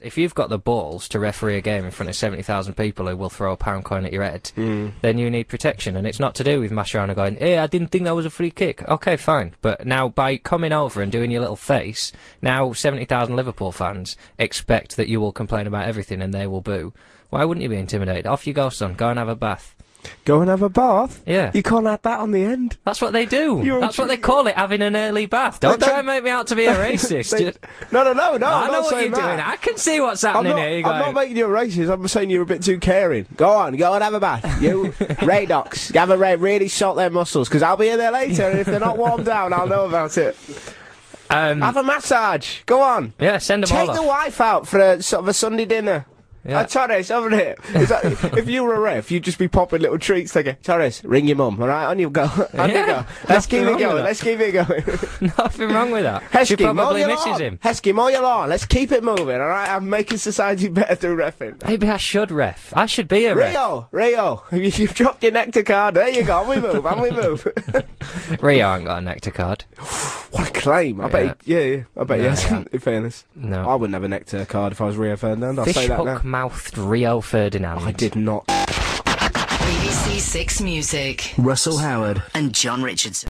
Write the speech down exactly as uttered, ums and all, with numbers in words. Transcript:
If you've got the balls to referee a game in front of seventy thousand people who will throw a pound coin at your head, mm. then you need protection. And it's not to do with Mascherano going, hey, I didn't think that was a free kick. Okay, fine. But now by coming over and doing your little face, now seventy thousand Liverpool fans expect that you will complain about everything and they will boo. Why wouldn't you be intimidated? Off you go, son. Go and have a bath. Go and have a bath? Yeah. You can't add that on the end. That's what they do. You're That's what they call it, having an early bath. Don't, don't try and make me out to be a racist. they, no, no, no, no. I I'm know not what you're that. doing. I can see what's happening I'm not, here. You're I'm going. not making you a racist. I'm saying you're a bit too caring. Go on. Go and have a bath. You, Radox, have a really shot their muscles, because I'll be in there later, and if they're not warmed down, I'll know about it. Um, have a massage. Go on. Yeah, send them Take all Take the off. wife out for a, sort of a Sunday dinner. Yeah. Uh, Torres, over here. Is that, if you were a ref, you'd just be popping little treats thinking, Torres, ring your mum, alright? On you go. On yeah. you go. Let's keep it going. Let's keep it going. Nothing wrong with that. Heskey, she probably misses lawn. him. Heskey, mow your lawn. Let's keep it moving, alright? I'm making society better through reffing. Maybe I should ref. I should be a ref. Rio, Rio, you've dropped your Nectar card. There you go. On we move. On we move. Rio ain't got a Nectar card. What a claim. I yeah. bet he, yeah, yeah. I bet no, he hasn't, in fairness. No. I wouldn't have a Nectar card if I was Rio Ferdinand. I'll Fish say that now. Mouthed Rio Ferdinand. I did not. B B C Six Music. Russell Howard and John Richardson.